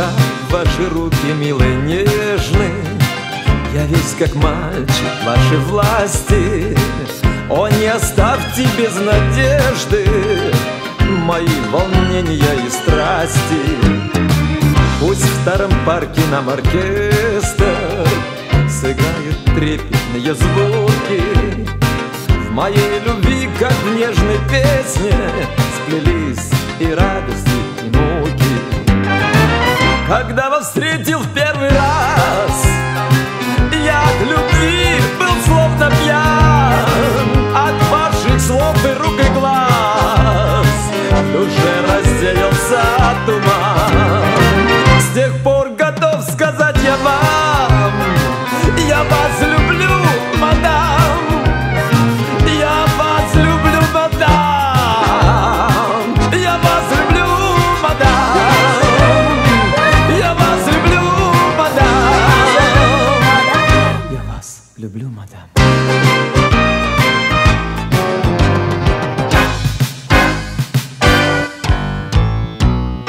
пока ваши руки милые, нежны. Я весь как мальчик вашей власти. О, не оставьте без надежды мои волнения и страсти. Пусть в старом парке нам оркестр сыграют трепетные звуки. В моей любви, как в нежной песне, сплелись и радости, и муки. Когда вас встретил в первый раз, я от любви был словно пьян. От ваших слов и рук и глаз в душе разделился туман. С тех пор готов сказать я вам: я вас люблю, мадам. Я вас люблю, мадам. Я вас люблю, мадам. Я вас люблю, мадам. Я вас люблю, мадам.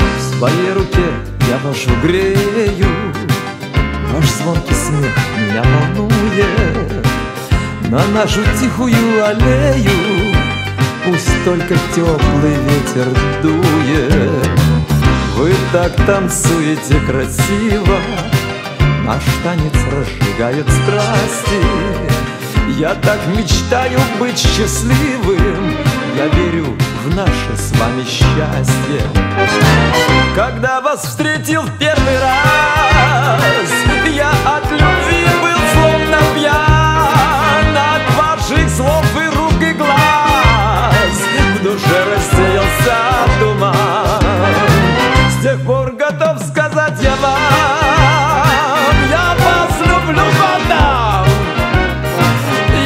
В своей руке я вашу грею, ваш звонкий смех меня волнует. На нашу тихую аллею пусть только теплый ветер дует. Вы так танцуете красиво, наш танец разжигает страсти. Я так мечтаю быть счастливым, я верю в наше с вами счастье. Когда вас встретил в первый раз, я от любви был словно пьян. От ваших слов и рук и глаз в душе рассеялся туман. С тех пор готов сказать я вам: я вас люблю, мадам.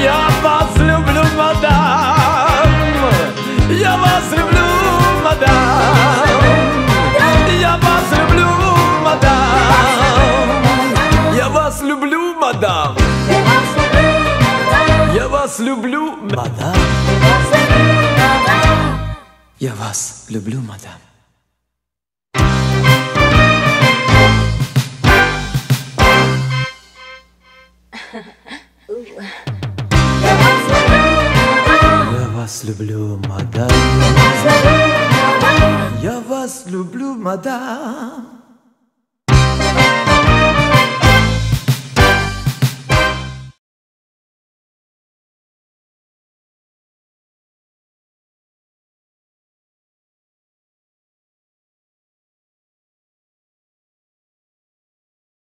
Я вас люблю, мадам. Я вас люблю, мадам. Я вас люблю, мадам. Я вас люблю, мадам. Я вас люблю, мадам. Я вас люблю, мадам. Я вас люблю, мадам. Я вас люблю, мадам.